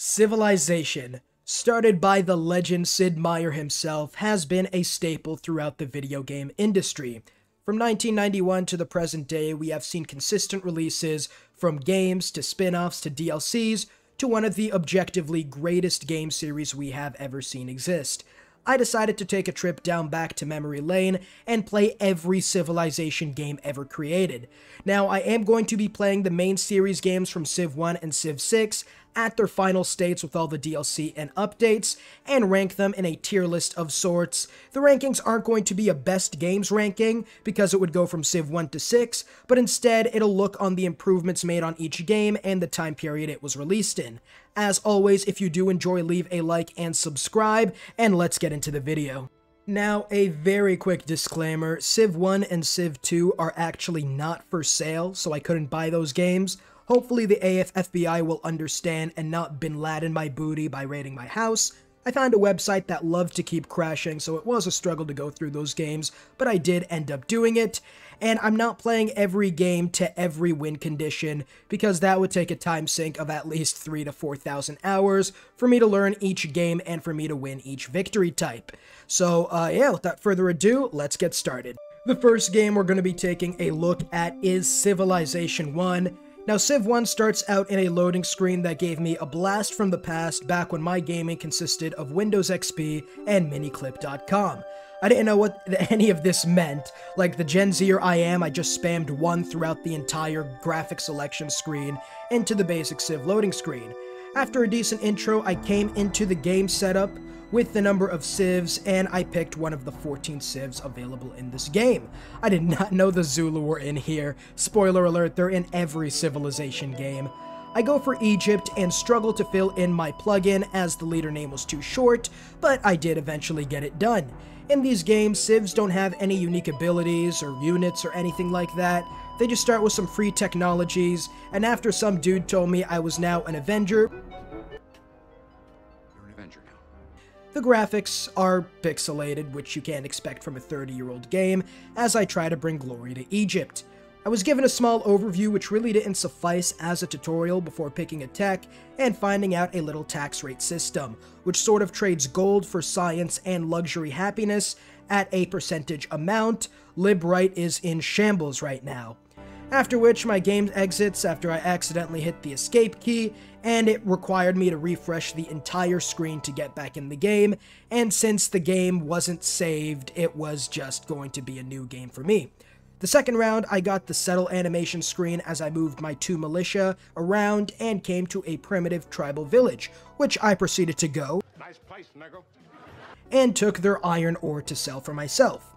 Civilization, started by the legend Sid Meier himself, has been a staple throughout the video game industry. From 1991 to the present day, we have seen consistent releases from games to spin-offs to DLCs to one of the objectively greatest game series we have ever seen exist. I decided to take a trip down back to memory lane and play every Civilization game ever created. Now, I am going to be playing the main series games from Civ 1 and Civ 6 at their final states with all the DLC and updates, and rank them in a tier list of sorts. The rankings aren't going to be a best games ranking, because it would go from Civ 1 to 6, but instead it'll look on the improvements made on each game and the time period it was released in. As always, if you do enjoy, leave a like and subscribe, and let's get into the video. Now, a very quick disclaimer, Civ 1 and Civ 2 are actually not for sale, so I couldn't buy those games. Hopefully the AFFBI will understand and not Bin Laden my booty by raiding my house. I found a website that loved to keep crashing, so it was a struggle to go through those games, but I did end up doing it. And I'm not playing every game to every win condition, because that would take a time sink of at least 3,000 to 4,000 hours for me to learn each game and for me to win each victory type. So yeah, without further ado, let's get started. The first game we're going to be taking a look at is Civilization 1. Now, Civ 1 starts out in a loading screen that gave me a blast from the past back when my gaming consisted of Windows XP and Miniclip.com. I didn't know what any of this meant. Like the Gen Zer I am, I just spammed 1 throughout the entire graphic selection screen into the basic Civ loading screen. After a decent intro, I came into the game setup with the number of civs, and I picked one of the 14 civs available in this game. I did not know the Zulu were in here. Spoiler alert, they're in every Civilization game. I go for Egypt and struggle to fill in my plugin as the leader name was too short, but I did eventually get it done. In these games, civs don't have any unique abilities or units or anything like that. They just start with some free technologies, and after some dude told me I was now an Avenger, the graphics are pixelated, which you can't expect from a 30-year-old game, as I try to bring glory to Egypt. I was given a small overview which really didn't suffice as a tutorial before picking a tech and finding out a little tax rate system, which sort of trades gold for science and luxury happiness at a percentage amount. Lib-right is in shambles right now. After which, my game exits after I accidentally hit the escape key, and it required me to refresh the entire screen to get back in the game, and since the game wasn't saved, it was just going to be a new game for me. The second round, I got the settle animation screen as I moved my 2 militia around and came to a primitive tribal village, which I proceeded to go, nice place, nigga, and took their iron ore to sell for myself.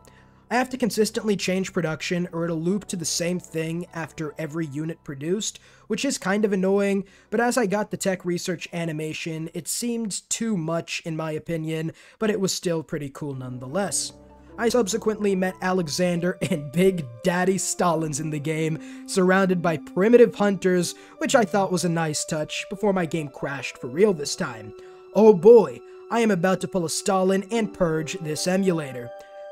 I have to consistently change production or it'll loop to the same thing after every unit produced, which is kind of annoying, but as I got the tech research animation, it seemed too much in my opinion, but it was still pretty cool nonetheless. I subsequently met Alexander and Big Daddy Stalins in the game, surrounded by primitive hunters, which I thought was a nice touch before my game crashed for real this time. Oh boy, I am about to pull a Stalin and purge this emulator.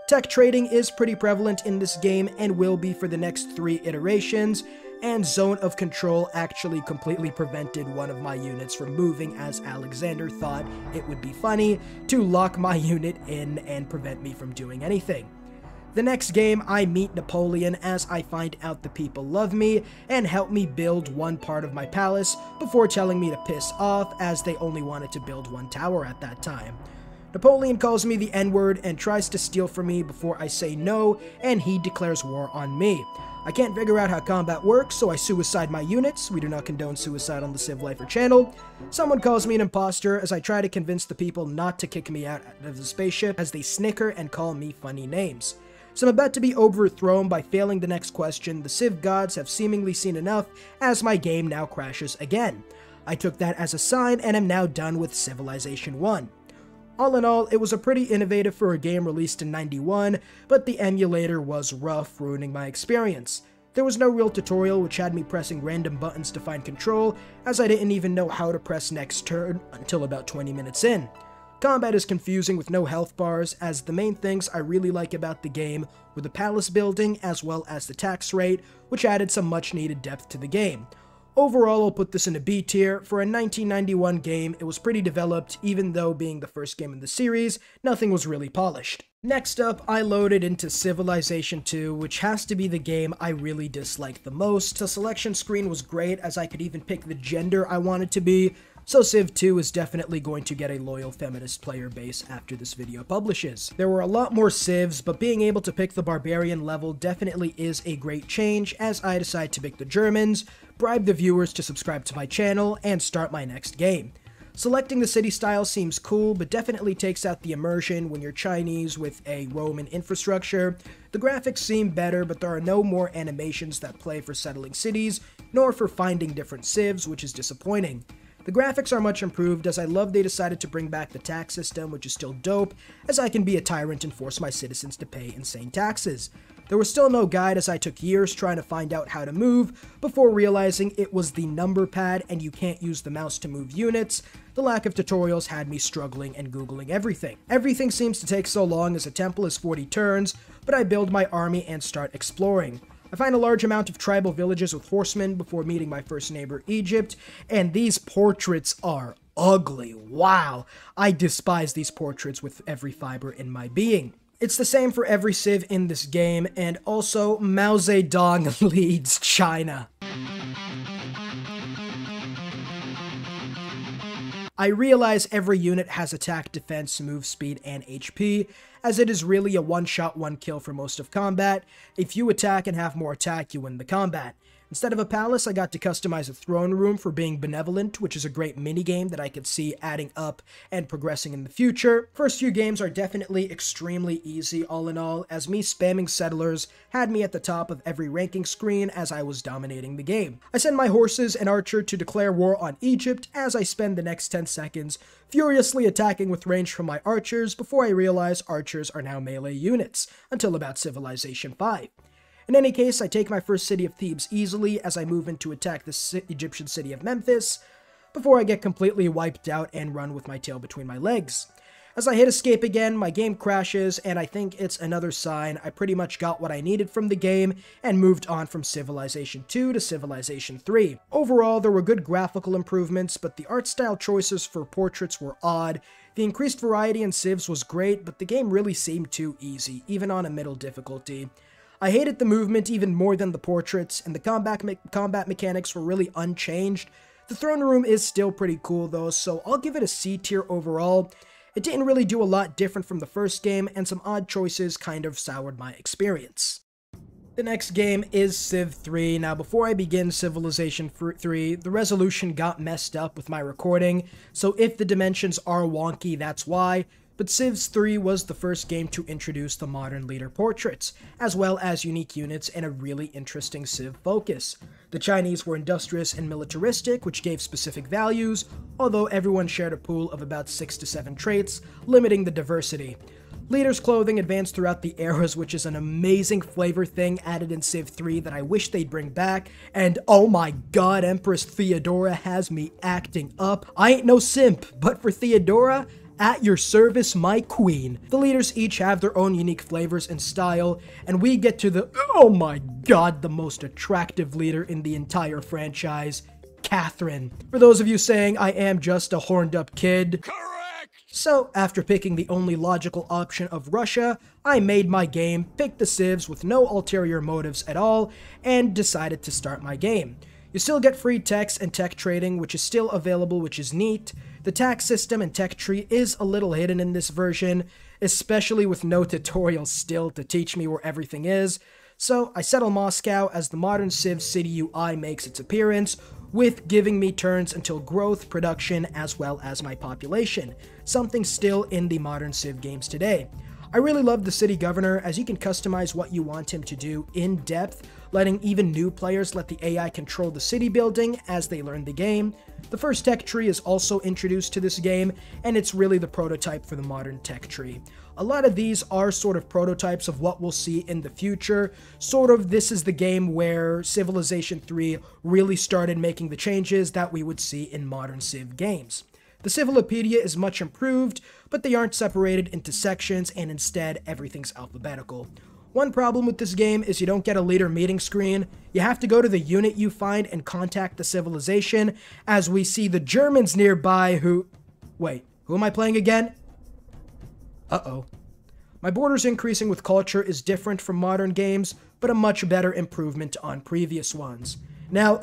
Tech trading is pretty prevalent in this game and will be for the next 3 iterations, and Zone of Control actually completely prevented one of my units from moving as Alexander thought it would be funny to lock my unit in and prevent me from doing anything. The next game, I meet Napoleon as I find out the people love me and help me build one part of my palace before telling me to piss off as they only wanted to build one tower at that time. Napoleon calls me the N-word and tries to steal from me before I say no, and he declares war on me. I can't figure out how combat works, so I suicide my units. We do not condone suicide on the Civ Lifer channel. Someone calls me an imposter as I try to convince the people not to kick me out of the spaceship as they snicker and call me funny names. So I'm about to be overthrown by failing the next question. The Civ gods have seemingly seen enough as my game now crashes again. I took that as a sign and am now done with Civilization 1. All in all, it was a pretty innovative for a game released in 91, but the emulator was rough, ruining my experience. There was no real tutorial, which had me pressing random buttons to find control, as I didn't even know how to press next turn until about 20 minutes in. Combat is confusing with no health bars, as the main things I really like about the game were the palace building as well as the tax rate, which added some much needed depth to the game. Overall, I'll put this in a B tier. For a 1991 game, it was pretty developed, even though being the first game in the series, nothing was really polished. Next up, I loaded into Civilization 2, which has to be the game I really disliked the most. The selection screen was great, as I could even pick the gender I wanted to be, so Civ 2 is definitely going to get a loyal feminist player base after this video publishes. There were a lot more Civs, but being able to pick the barbarian level definitely is a great change, as I decide to pick the Germans, bribe the viewers to subscribe to my channel, and start my next game. Selecting the city style seems cool, but definitely takes out the immersion when you're Chinese with a Roman infrastructure. The graphics seem better, but there are no more animations that play for settling cities, nor for finding different civs, which is disappointing. The graphics are much improved, as I love they decided to bring back the tax system, which is still dope, as I can be a tyrant and force my citizens to pay insane taxes. There was still no guide, as I took years trying to find out how to move before realizing it was the number pad and you can't use the mouse to move units. The lack of tutorials had me struggling and googling everything. Everything seems to take so long, as a temple is 40 turns, but I build my army and start exploring. I find a large amount of tribal villages with horsemen before meeting my first neighbor, Egypt, and these portraits are ugly. Wow, I despise these portraits with every fiber in my being. It's the same for every Civ in this game, and also Mao Zedong leads China. I realize every unit has attack, defense, move speed, and HP, as it is really a one-shot, one-kill for most of combat. If you attack and have more attack, you win the combat. Instead of a palace, I got to customize a throne room for being benevolent, which is a great minigame that I could see adding up and progressing in the future. First few games are definitely extremely easy all in all, as me spamming settlers had me at the top of every ranking screen as I was dominating the game. I send my horses and archer to declare war on Egypt as I spend the next 10 seconds furiously attacking with range from my archers before I realize archers are now melee units, until about Civilization 5. In any case, I take my first city of Thebes easily as I move in to attack the Egyptian city of Memphis, before I get completely wiped out and run with my tail between my legs. As I hit escape again, my game crashes, and I think it's another sign I pretty much got what I needed from the game and moved on from Civilization 2 to Civilization 3. Overall, there were good graphical improvements, but the art style choices for portraits were odd. The increased variety in Civs was great, but the game really seemed too easy, even on a middle difficulty. I hated the movement even more than the portraits, and the combat mechanics were really unchanged. The throne room is still pretty cool though, so I'll give it a C tier overall. It didn't really do a lot different from the first game, and some odd choices kind of soured my experience. The next game is Civ 3. Now, before I begin Civilization 3, the resolution got messed up with my recording, so if the dimensions are wonky, that's why. But Civ 3 was the first game to introduce the modern leader portraits, as well as unique units and a really interesting Civ focus. The Chinese were industrious and militaristic, which gave specific values, although everyone shared a pool of about 6 to 7 traits, limiting the diversity. Leaders' clothing advanced throughout the eras, which is an amazing flavor thing added in Civ 3 that I wish they'd bring back, and oh my god, Empress Theodora has me acting up. I ain't no simp, but for Theodora, at your service, my queen. The leaders each have their own unique flavors and style, and we get to the, oh my god, the most attractive leader in the entire franchise, Catherine. For those of you saying I am just a horned up kid, correct! So, after picking the only logical option of Russia, I made my game, picked the Civs with no ulterior motives at all, and decided to start my game. You still get free techs and tech trading, which is still available, which is neat. The tax system and tech tree is a little hidden in this version, especially with no tutorials still to teach me where everything is. So I settle Moscow as the modern Civ city UI makes its appearance, with giving me turns until growth, production, as well as my population, something still in the modern Civ games today. I really love the city governor, as you can customize what you want him to do in depth, letting even new players let the AI control the city building as they learn the game. The first tech tree is also introduced to this game, and it's really the prototype for the modern tech tree. A lot of these are sort of prototypes of what we'll see in the future. Sort of, this is the game where Civilization 3 really started making the changes that we would see in modern Civ games. The Civilopedia is much improved, but they aren't separated into sections, and instead everything's alphabetical. One problem with this game is you don't get a leader meeting screen. You have to go to the unit you find and contact the civilization, as we see the Germans nearby who... Wait, who am I playing again? Uh-oh. My Borders Increasing with Culture is different from modern games, but a much better improvement on previous ones. Now,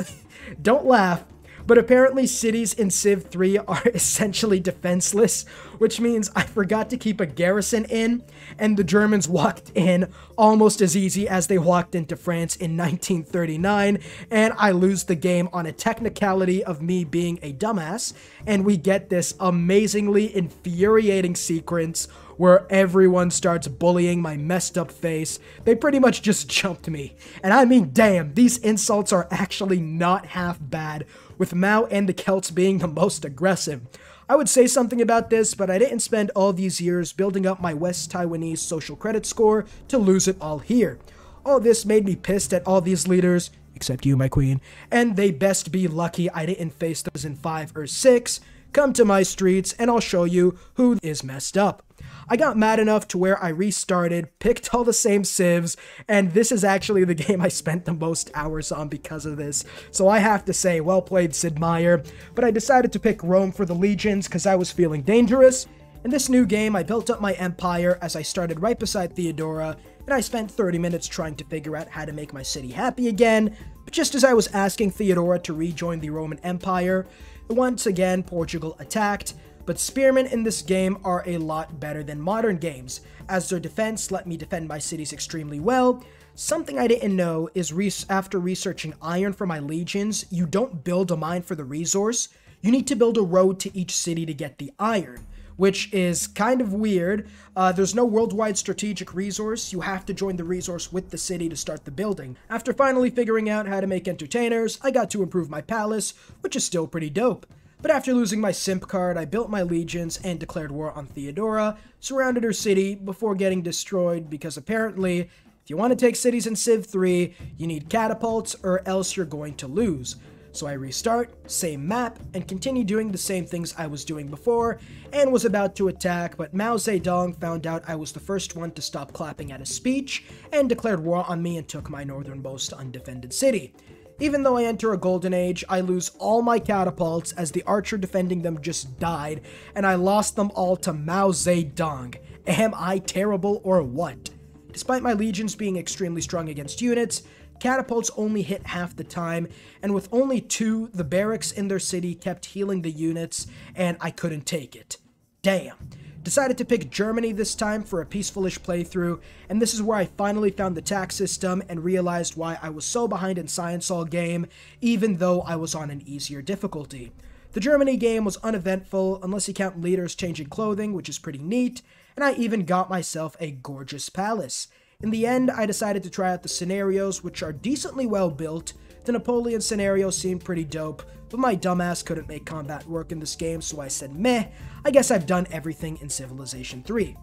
don't laugh, but apparently cities in Civ 3 are essentially defenseless, which means I forgot to keep a garrison in, and the Germans walked in almost as easy as they walked into France in 1939, and I lose the game on a technicality of me being a dumbass, and we get this amazingly infuriating sequence where everyone starts bullying my messed up face. They pretty much just jumped me. And I mean, damn, these insults are actually not half bad, with Mao and the Celts being the most aggressive. I would say something about this, but I didn't spend all these years building up my West Taiwanese social credit score to lose it all here. All this made me pissed at all these leaders, except you, my queen, and they best be lucky I didn't face those in 5 or 6. Come to my streets and I'll show you who is messed up. I got mad enough to where I restarted, picked all the same civs, and this is actually the game I spent the most hours on because of this. So I have to say, well played, Sid Meier. But I decided to pick Rome for the legions because I was feeling dangerous. In this new game, I built up my empire as I started right beside Theodora, and I spent 30 minutes trying to figure out how to make my city happy again. But just as I was asking Theodora to rejoin the Roman Empire, once again, Portugal attacked. But spearmen in this game are a lot better than modern games, as their defense let me defend my cities extremely well. Something I didn't know is after researching iron for my legions, you don't build a mine for the resource, you need to build a road to each city to get the iron, which is kind of weird. There's no worldwide strategic resource, you have to join the resource with the city to start the building. After finally figuring out how to make entertainers, I got to improve my palace, which is still pretty dope. But after losing my simp card, I built my legions and declared war on Theodora, surrounded her city before getting destroyed because apparently, if you want to take cities in Civ 3, you need catapults or else you're going to lose. So I restart, same map, and continue doing the same things I was doing before, and was about to attack, but Mao Zedong found out I was the first one to stop clapping at his speech, and declared war on me and took my northernmost undefended city. Even though I enter a golden age, I lose all my catapults as the archer defending them just died, and I lost them all to Mao Zedong. Am I terrible or what? Despite my legions being extremely strong against units, catapults only hit half the time, and with only 2, the barracks in their city kept healing the units, and I couldn't take it. Damn. Decided to pick Germany this time for a peaceful-ish playthrough, and this is where I finally found the tax system and realized why I was so behind in science all game, even though I was on an easier difficulty. The Germany game was uneventful, unless you count leaders changing clothing, which is pretty neat, and I even got myself a gorgeous palace. In the end, I decided to try out the scenarios, which are decently well built. The Napoleon scenario seemed pretty dope, but my dumbass couldn't make combat work in this game, so I said meh, I guess I've done everything in Civilization 3.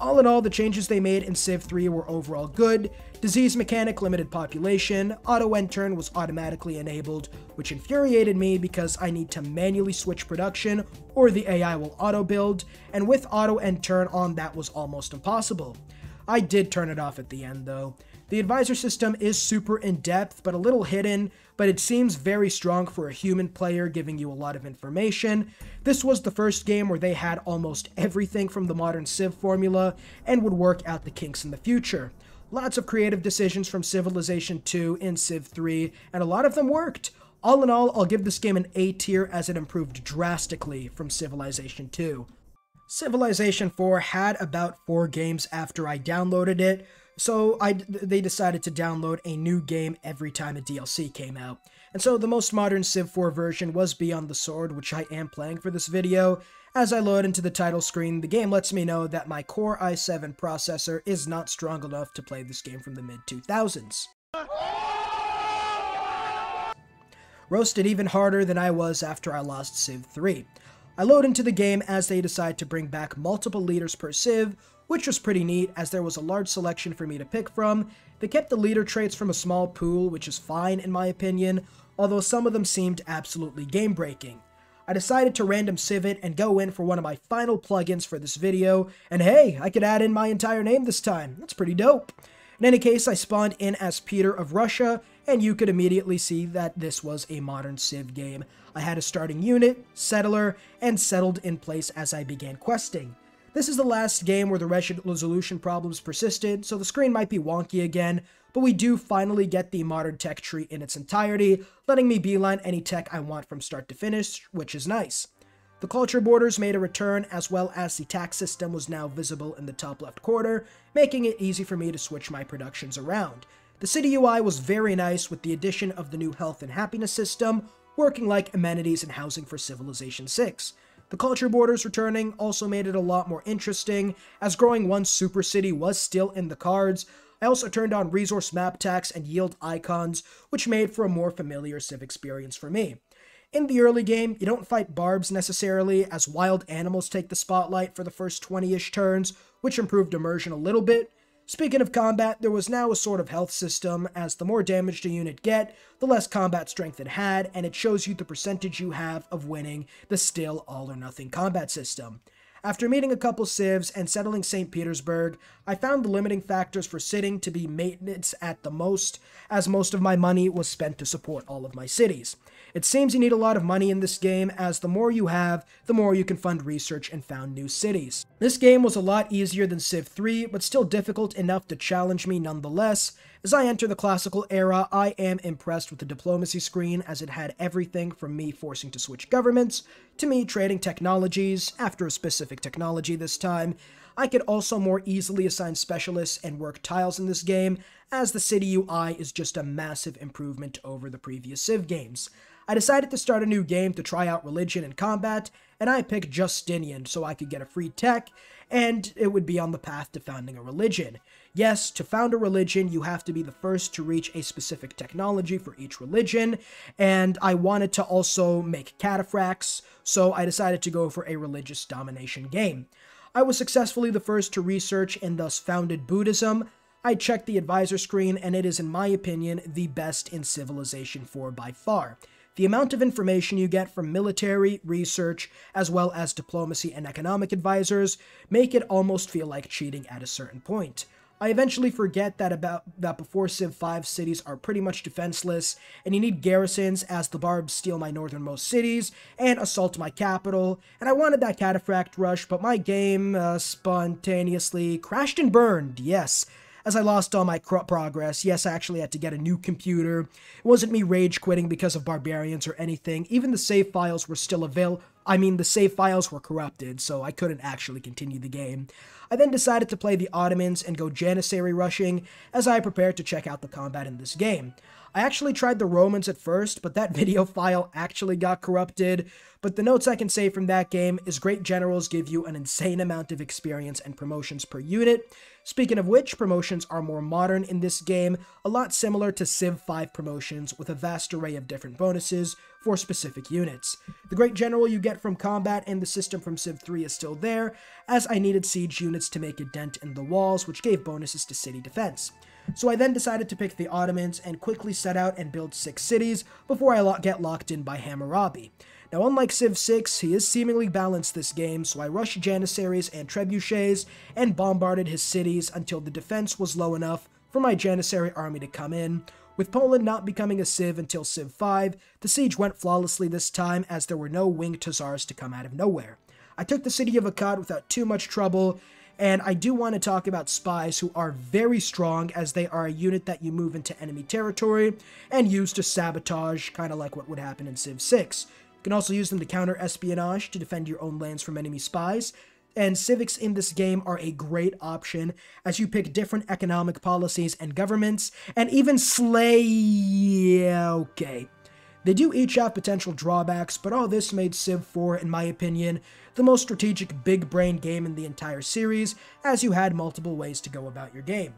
All in all, the changes they made in Civ 3 were overall good. Disease mechanic limited population, auto end turn was automatically enabled, which infuriated me because I need to manually switch production or the AI will auto build, and with auto end turn on that was almost impossible. I did turn it off at the end though. The advisor system is super in-depth, but a little hidden, but it seems very strong for a human player, giving you a lot of information. This was the first game where they had almost everything from the modern Civ formula and would work out the kinks in the future. Lots of creative decisions from Civilization 2 in Civ 3, and a lot of them worked. All in all, I'll give this game an A tier as it improved drastically from Civilization 2. Civilization 4 had about 4 games after I downloaded it, so they decided to download a new game every time a DLC came out. And so the most modern Civ 4 version was Beyond the Sword, which I am playing for this video. As I load into the title screen, the game lets me know that my Core i7 processor is not strong enough to play this game from the mid-2000s. Roasted even harder than I was after I lost Civ 3. I load into the game as they decide to bring back multiple leaders per Civ, which was pretty neat as there was a large selection for me to pick from. They kept the leader traits from a small pool, which is fine in my opinion, although some of them seemed absolutely game-breaking. I decided to random civ it and go in for one of my final plugins for this video, and hey, I could add in my entire name this time, that's pretty dope. In any case, I spawned in as Peter of Russia, and you could immediately see that this was a modern Civ game. I had a starting unit, settler, and settled in place as I began questing. This is the last game where the wretched resolution problems persisted, so the screen might be wonky again, but we do finally get the modern tech tree in its entirety, letting me beeline any tech I want from start to finish, which is nice. The culture borders made a return, as well as the tax system was now visible in the top left corner, making it easy for me to switch my productions around. The city UI was very nice, with the addition of the new health and happiness system, working like amenities and housing for Civilization 6. The culture borders returning also made it a lot more interesting, as growing one super city was still in the cards. I also turned on resource map tax and yield icons, which made for a more familiar Civ experience for me. In the early game, you don't fight barbs necessarily, as wild animals take the spotlight for the first 20-ish turns, which improved immersion a little bit. Speaking of combat, there was now a sort of health system, as the more damage the unit get, the less combat strength it had, and it shows you the percentage you have of winning the still all-or-nothing combat system. After meeting a couple civs and settling St. Petersburg, I found the limiting factors for sitting to be maintenance at the most, as most of my money was spent to support all of my cities. It seems you need a lot of money in this game, as the more you have, the more you can fund research and found new cities. This game was a lot easier than Civ 3, but still difficult enough to challenge me nonetheless. As I enter the classical era, I am impressed with the diplomacy screen, as it had everything from me forcing to switch governments, to me trading technologies, after a specific technology this time. I could also more easily assign specialists and work tiles in this game, as the city UI is just a massive improvement over the previous Civ games. I decided to start a new game to try out religion and combat, and I picked Justinian so I could get a free tech, and it would be on the path to founding a religion. Yes, to found a religion, you have to be the first to reach a specific technology for each religion, and I wanted to also make cataphracts, so I decided to go for a religious domination game. I was successfully the first to research and thus founded Buddhism. I checked the advisor screen, and it is, in my opinion, the best in Civilization 4 by far. The amount of information you get from military, research, as well as diplomacy and economic advisors make it almost feel like cheating at a certain point. I eventually forget that before Civ 5, cities are pretty much defenseless, and you need garrisons, as the barbs steal my northernmost cities and assault my capital, and I wanted that cataphract rush, but my game spontaneously crashed and burned, yes. As I lost all my progress. Yes, I actually had to get a new computer. It wasn't me rage quitting because of barbarians or anything. Even the save files were still available. I mean, the save files were corrupted, so I couldn't actually continue the game. I then decided to play the Ottomans and go Janissary rushing, as I prepared to check out the combat in this game. I actually tried the Romans at first, but that video file actually got corrupted. But the notes I can say from that game is great generals give you an insane amount of experience and promotions per unit. Speaking of which, promotions are more modern in this game, a lot similar to Civ 5 promotions, with a vast array of different bonuses for specific units. The great general you get from combat and the system from Civ 3 is still there, as I needed siege units to make a dent in the walls, which gave bonuses to city defense. So I then decided to pick the Ottomans and quickly set out and build 6 cities before I get locked in by Hammurabi. Now, unlike Civ 6, he is seemingly balanced this game, so I rushed Janissaries and Trebuchets and bombarded his cities until the defense was low enough for my Janissary army to come in. With Poland not becoming a Civ until Civ 5, the siege went flawlessly this time, as there were no Winged Hussars to come out of nowhere. I took the city of Akkad without too much trouble. And I do want to talk about spies, who are very strong, as they are a unit that you move into enemy territory and use to sabotage, kind of like what would happen in Civ 6. You can also use them to counter espionage, to defend your own lands from enemy spies. And civics in this game are a great option, as you pick different economic policies and governments, and even slay... okay. They do each have potential drawbacks, but all this made Civ 4, in my opinion, the most strategic big brain game in the entire series, as you had multiple ways to go about your game.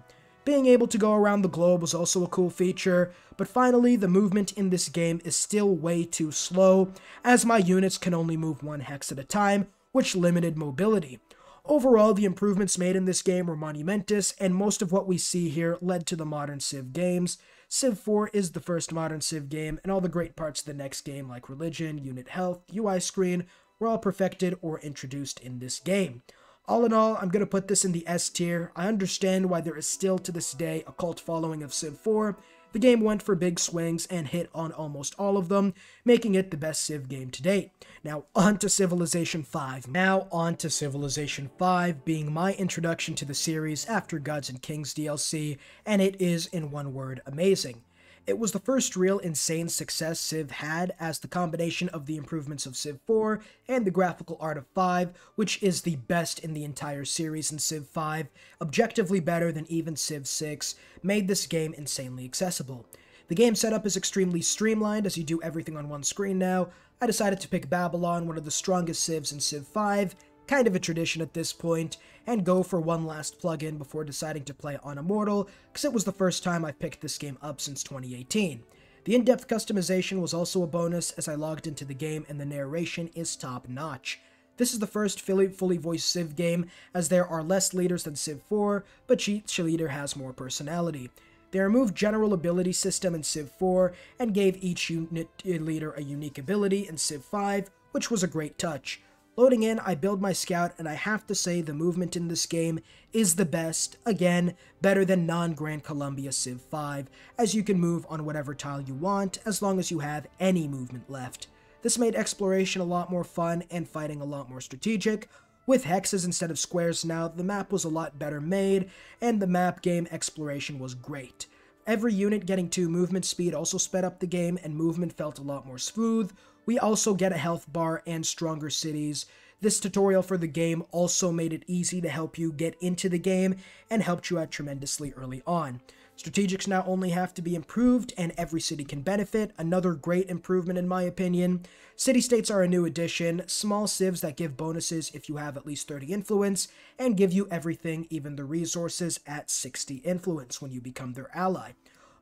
Being able to go around the globe was also a cool feature, but finally the movement in this game is still way too slow, as my units can only move one hex at a time, which limited mobility. Overall, the improvements made in this game were monumentous, and most of what we see here led to the modern Civ games. Civ 4 is the first modern Civ game, and all the great parts of the next game, like religion, unit health, UI screen, were all perfected or introduced in this game. All in all, I'm going to put this in the S tier. I understand why there is still to this day a cult following of Civ 4. The game went for big swings and hit on almost all of them, making it the best Civ game to date. Now on to Civilization 5. Now on to Civilization 5 being my introduction to the series after Gods and Kings DLC, and it is, in one word, amazing. It was the first real insane success Civ had, as the combination of the improvements of Civ 4 and the graphical art of 5, which is the best in the entire series in Civ 5, objectively better than even Civ 6, made this game insanely accessible. The game setup is extremely streamlined as you do everything on one screen now. I decided to pick Babylon, one of the strongest Civs in Civ 5, kind of a tradition at this point, and go for one last plug-in before deciding to play on Immortal, because it was the first time I've picked this game up since 2018. The in-depth customization was also a bonus as I logged into the game and the narration is top-notch. This is the first fully voiced Civ game, as there are less leaders than Civ 4, but each leader has more personality. They removed general ability system in Civ 4 and gave each unit leader a unique ability in Civ 5, which was a great touch. Loading in, I build my scout, and I have to say the movement in this game is the best, again, better than non-Grand Colombia Civ 5, as you can move on whatever tile you want, as long as you have any movement left. This made exploration a lot more fun and fighting a lot more strategic. With hexes instead of squares now, the map was a lot better made, and the map game exploration was great. Every unit getting 2 movement speed also sped up the game, and movement felt a lot more smooth. We also get a health bar and stronger cities. This tutorial for the game also made it easy to help you get into the game and helped you out tremendously early on. Strategics now only have to be improved and every city can benefit, another great improvement in my opinion. City-states are a new addition, small civs that give bonuses if you have at least 30 influence, and give you everything, even the resources, at 60 influence when you become their ally.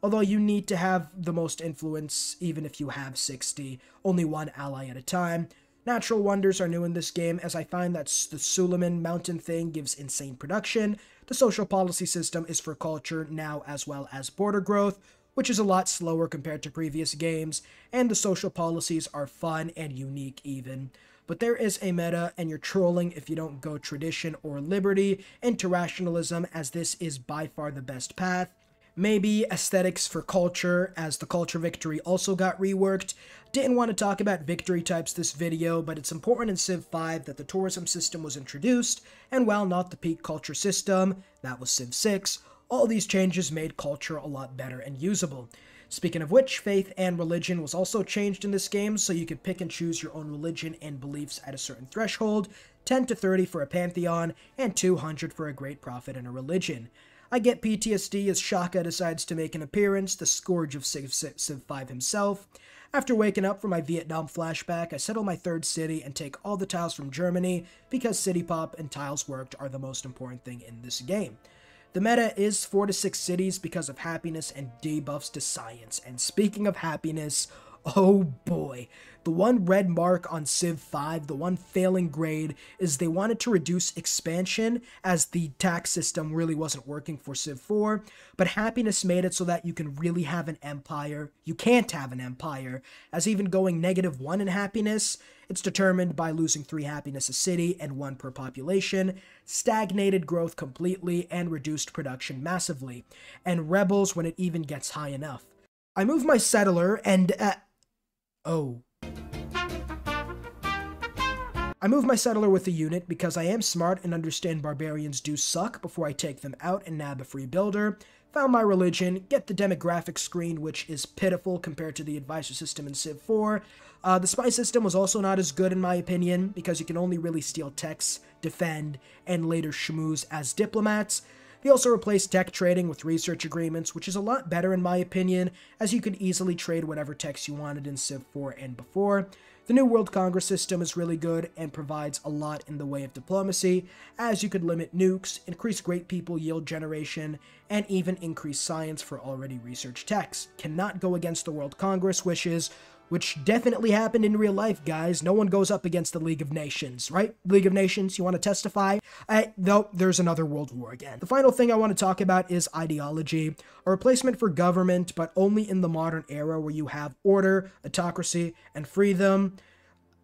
Although you need to have the most influence even if you have 60, only one ally at a time. Natural wonders are new in this game, as I find that the Suleiman mountain thing gives insane production. The social policy system is for culture now as well as border growth, which is a lot slower compared to previous games, and the social policies are fun and unique even. But there is a meta, and you're trolling if you don't go tradition or liberty into rationalism, as this is by far the best path. Maybe aesthetics for culture, as the culture victory also got reworked. Didn't want to talk about victory types this video, but it's important in Civ 5 that the tourism system was introduced, and while not the peak culture system, that was Civ 6, all these changes made culture a lot better and usable. Speaking of which, faith and religion was also changed in this game, so you could pick and choose your own religion and beliefs at a certain threshold, 10 to 30 for a pantheon, and 200 for a great prophet and a religion. I get PTSD as Shaka decides to make an appearance, the scourge of Civ 5 himself. After waking up from my Vietnam flashback, I settle my third city and take all the tiles from Germany, because city pop and tiles worked are the most important thing in this game. The meta is 4 to 6 cities because of happiness and debuffs to science. And speaking of happiness, oh boy, the one red mark on Civ 5, the one failing grade, is they wanted to reduce expansion, as the tax system really wasn't working for Civ 4, but happiness made it so that you can really have an empire. You can't have an empire, as even going -1 in happiness, it's determined by losing 3 happiness a city and 1 per population, stagnated growth completely, and reduced production massively, and rebels when it even gets high enough. I move my settler and I move my settler with a unit because I am smart and understand barbarians do suck before I take them out and nab a free builder. Found my religion, get the demographic screen, which is pitiful compared to the advisor system in Civ 4. The spy system was also not as good in my opinion, because you can only really steal techs, defend, and later schmooze as diplomats. They also replaced tech trading with research agreements, which is a lot better in my opinion, as you could easily trade whatever techs you wanted in Civ 4 and before. The New World Congress system is really good and provides a lot in the way of diplomacy, as you could limit nukes, increase great people yield generation, and even increase science for already researched techs. Cannot go against the World Congress wishes, which definitely happened in real life, guys. No one goes up against the League of Nations, right? League of Nations, you want to testify? Nope, there's another world war again. The final thing I want to talk about is ideology, a replacement for government, but only in the modern era where you have order, autocracy, and freedom.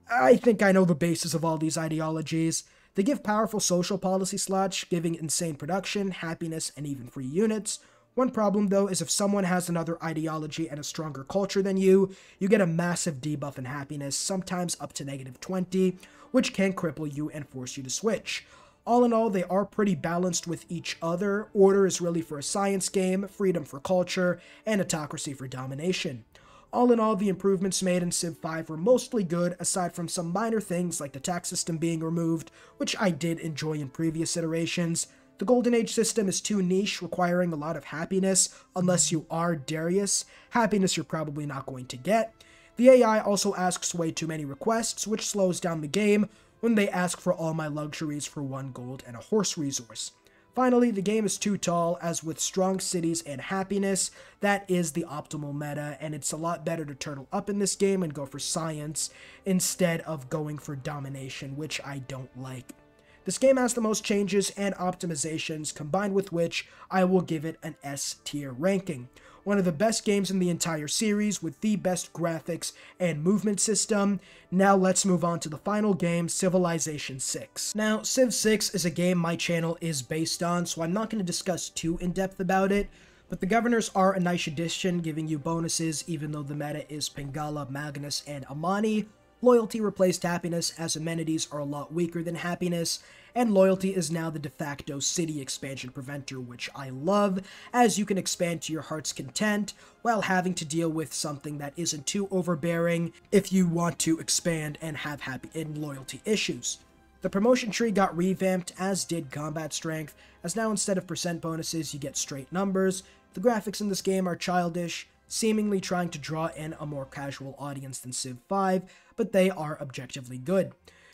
I think I know the basis of all these ideologies. They give powerful social policy slots, giving insane production, happiness, and even free units. One problem, though, is if someone has another ideology and a stronger culture than you, you get a massive debuff in happiness, sometimes up to -20, which can cripple you and force you to switch. All in all, they are pretty balanced with each other. Order is really for a science game, freedom for culture, and autocracy for domination. All in all, the improvements made in Civ 5 were mostly good, aside from some minor things like the tax system being removed, which I did enjoy in previous iterations. The Golden Age system is too niche, requiring a lot of happiness, unless you are Darius. Happiness you're probably not going to get. The AI also asks way too many requests, which slows down the game when they ask for all my luxuries for 1 gold and a horse resource. Finally, the game is too tall, as with strong cities and happiness, that is the optimal meta, and it's a lot better to turtle up in this game and go for science instead of going for domination, which I don't like. This game has the most changes and optimizations, combined with which I will give it an S tier ranking. One of the best games in the entire series with the best graphics and movement system. Now let's move on to the final game, Civilization 6. Now, Civ 6 is a game my channel is based on, so I'm not going to discuss too in depth about it, but the governors are a nice addition, giving you bonuses even though the meta is Pingala, Magnus, and Amani. Loyalty replaced happiness, as amenities are a lot weaker than happiness, and loyalty is now the de facto city expansion preventer, which I love, as you can expand to your heart's content while having to deal with something that isn't too overbearing if you want to expand and have happy and loyalty issues. The promotion tree got revamped, as did combat strength, as now instead of percent bonuses, you get straight numbers. The graphics in this game are childish, seemingly trying to draw in a more casual audience than Civ 5, but they are objectively good.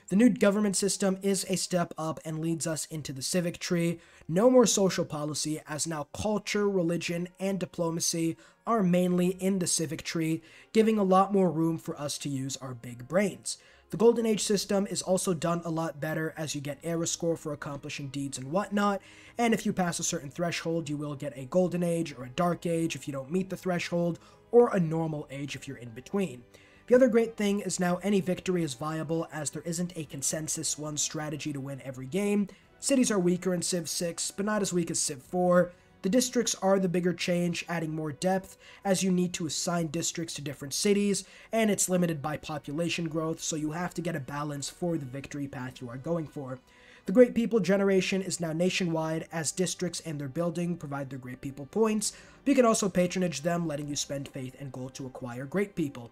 The new government system is a step up and leads us into the civic tree. No more social policy, as now culture, religion, and diplomacy are mainly in the civic tree, giving a lot more room for us to use our big brains. The Golden Age system is also done a lot better, as you get era score for accomplishing deeds and whatnot, and if you pass a certain threshold, you will get a Golden Age or a Dark Age if you don't meet the threshold, or a Normal Age if you're in between. The other great thing is now any victory is viable, as there isn't a consensus one strategy to win every game. Cities are weaker in Civ 6, but not as weak as Civ 4. The districts are the bigger change, adding more depth, as you need to assign districts to different cities, and it's limited by population growth, so you have to get a balance for the victory path you are going for. The Great People generation is now nationwide, as districts and their building provide their Great People points, but you can also patronage them, letting you spend faith and gold to acquire Great People.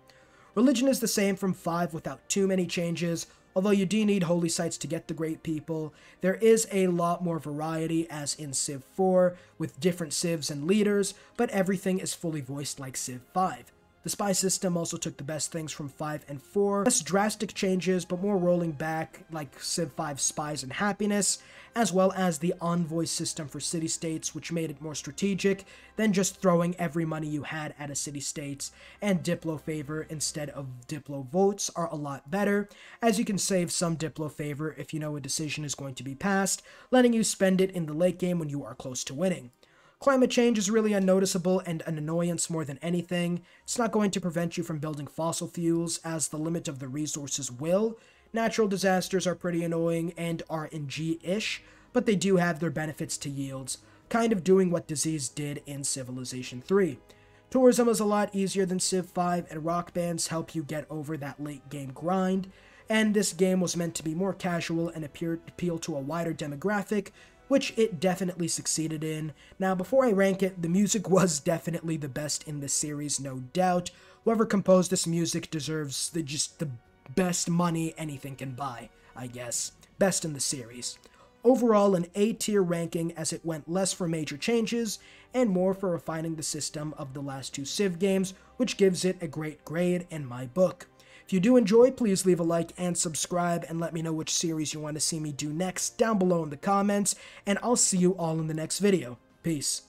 Religion is the same from 5 without too many changes, although you do need holy sites to get the Great People. There is a lot more variety, as in Civ 4, with different civs and leaders, but everything is fully voiced like Civ 5. The spy system also took the best things from 5 and 4, less drastic changes, but more rolling back like Civ 5 spies and happiness, as well as the envoy system for city-states, which made it more strategic than just throwing every money you had at a city-states, and Diplo favor instead of Diplo votes are a lot better, as you can save some Diplo favor if you know a decision is going to be passed, letting you spend it in the late game when you are close to winning. Climate change is really unnoticeable and an annoyance more than anything. It's not going to prevent you from building fossil fuels, as the limit of the resources will. Natural disasters are pretty annoying and RNG-ish, but they do have their benefits to yields, kind of doing what disease did in Civilization 3. Tourism is a lot easier than Civ 5, and rock bands help you get over that late-game grind, and this game was meant to be more casual and appeal to a wider demographic, which it definitely succeeded in. Now, before I rank it, the music was definitely the best in this series, no doubt. Whoever composed this music deserves just the best money anything can buy, I guess. Best in the series. Overall, an A-tier ranking, as it went less for major changes and more for refining the system of the last 2 Civ games, which gives it a great grade in my book. If you do enjoy, please leave a like and subscribe, and let me know which series you want to see me do next down below in the comments, and I'll see you all in the next video. Peace.